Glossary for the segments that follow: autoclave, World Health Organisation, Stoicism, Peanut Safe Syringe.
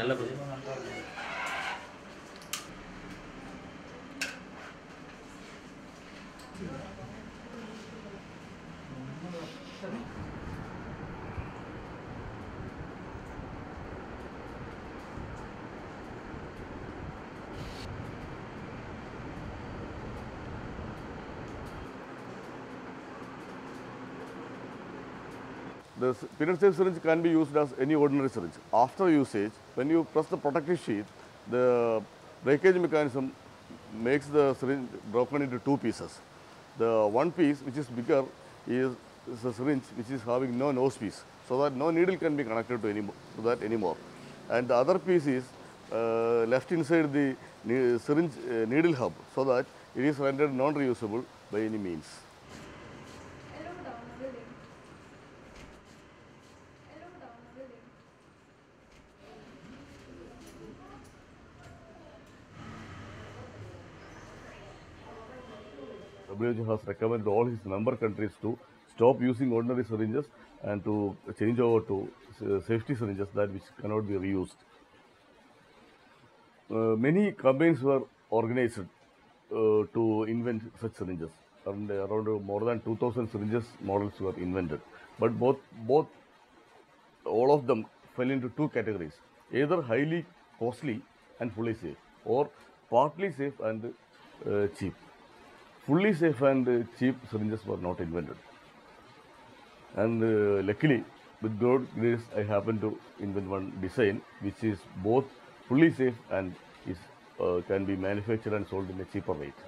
நல்லா புடி The peanut safe syringe can be used as any ordinary syringe. After usage, when you press the protective sheath, the breakage mechanism makes the syringe broken into two pieces. The one piece which is bigger is a syringe which is having no nose piece, so that no needle can be connected to that anymore. And the other piece is left inside the syringe needle hub, so that it is rendered non-reusable by any means. WHO has recommended all his member countries to stop using ordinary syringes and to change over to safety syringes, that which cannot be reused. Many campaigns were organized to invent such syringes, and around more than 2,000 syringes models were invented. But all of them fell into two categories: either highly costly and fully safe, or partly safe and cheap. Fully safe and cheap syringes were not invented, and luckily with God grace I happened to invent one design which is both fully safe and is, can be manufactured and sold in a cheaper rate.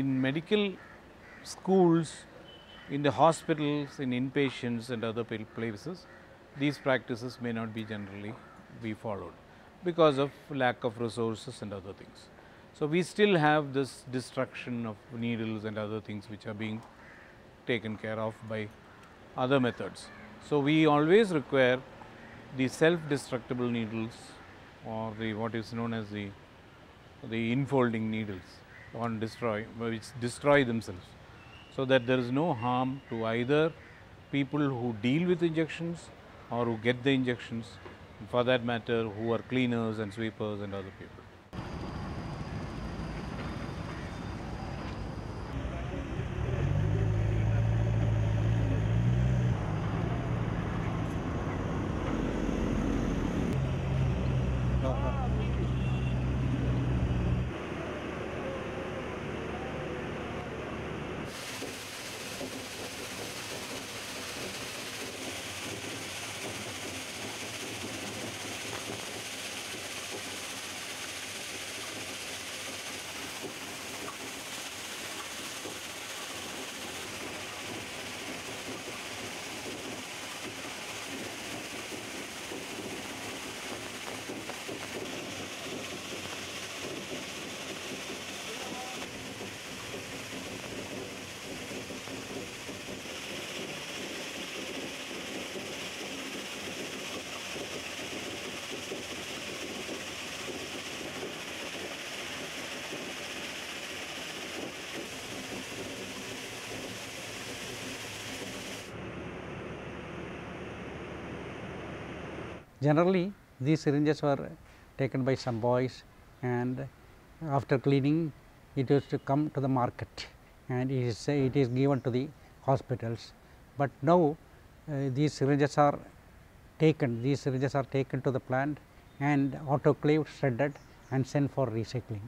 In medical schools, in the hospitals, in inpatients and other places, these practices may not be generally be followed because of lack of resources and other things. So we still have this destruction of needles and other things which are being taken care of by other methods. So we always require the self-destructible needles, or the what is known as the infolding needles, which destroy themselves, so that there is no harm to either people who deal with injections or who get the injections, and for that matter who are cleaners and sweepers and other people. Generally, these syringes were taken by some boys, and after cleaning it used to come to the market, and it is given to the hospitals. But now these syringes are taken to the plant and autoclaved, shredded and sent for recycling.